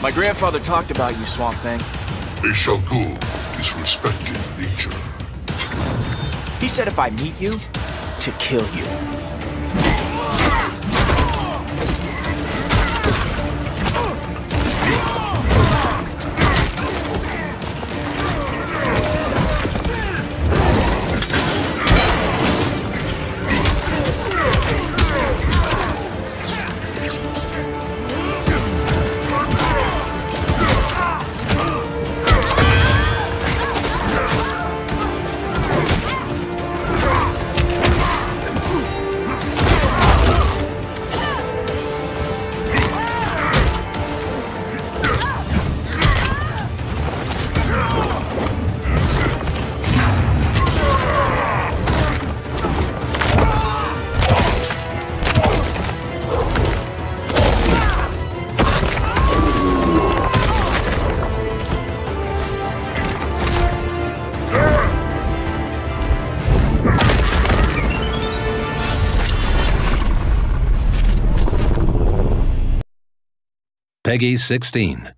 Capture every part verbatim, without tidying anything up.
My grandfather talked about you, Swamp Thing. They shall go, disrespecting nature. He said if I meet you, to kill you. Peggy sixteen.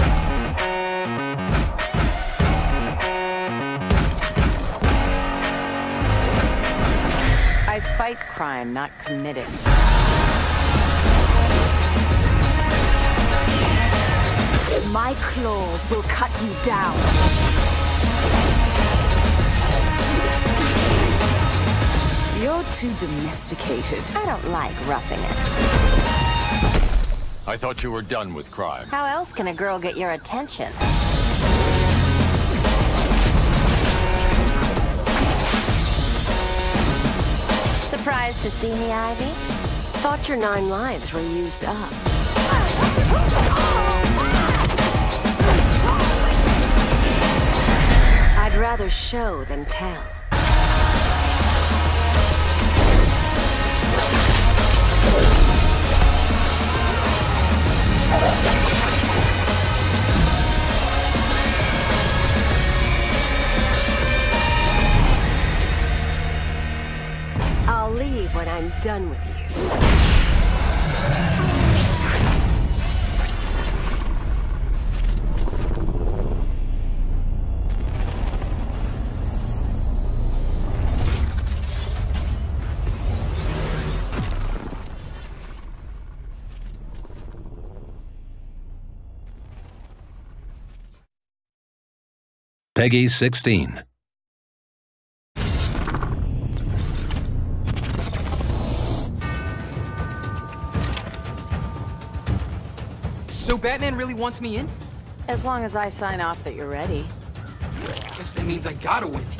I fight crime, not commit it. My claws will cut you down. You're too domesticated. I don't like roughing it. I thought you were done with crime. How else can a girl get your attention? Surprised to see me, Ivy? Thought your nine lives were used up. I'd rather show than tell. I'll leave when I'm done with you. Peggy sixteen. So Batman really wants me in? As long as I sign off that you're ready. I guess that means I gotta win. Yeah.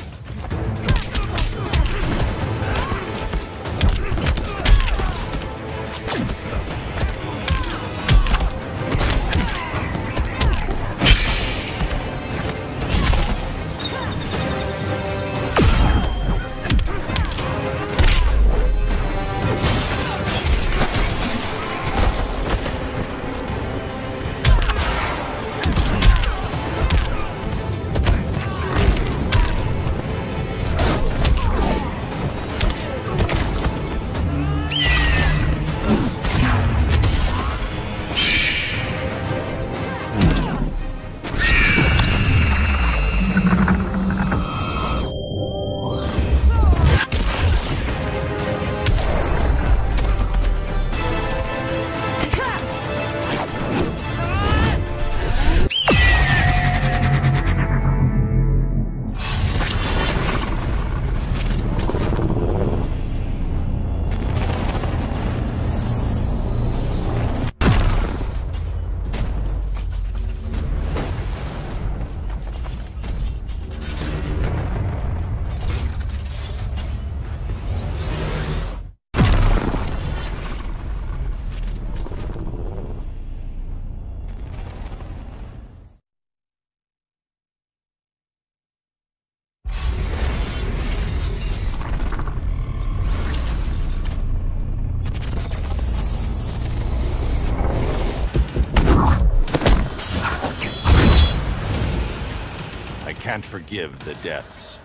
can't forgive the deaths.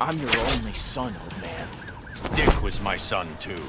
I'm your only son, old man. Dick was my son, too.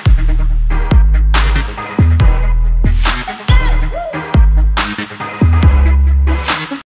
Thank you.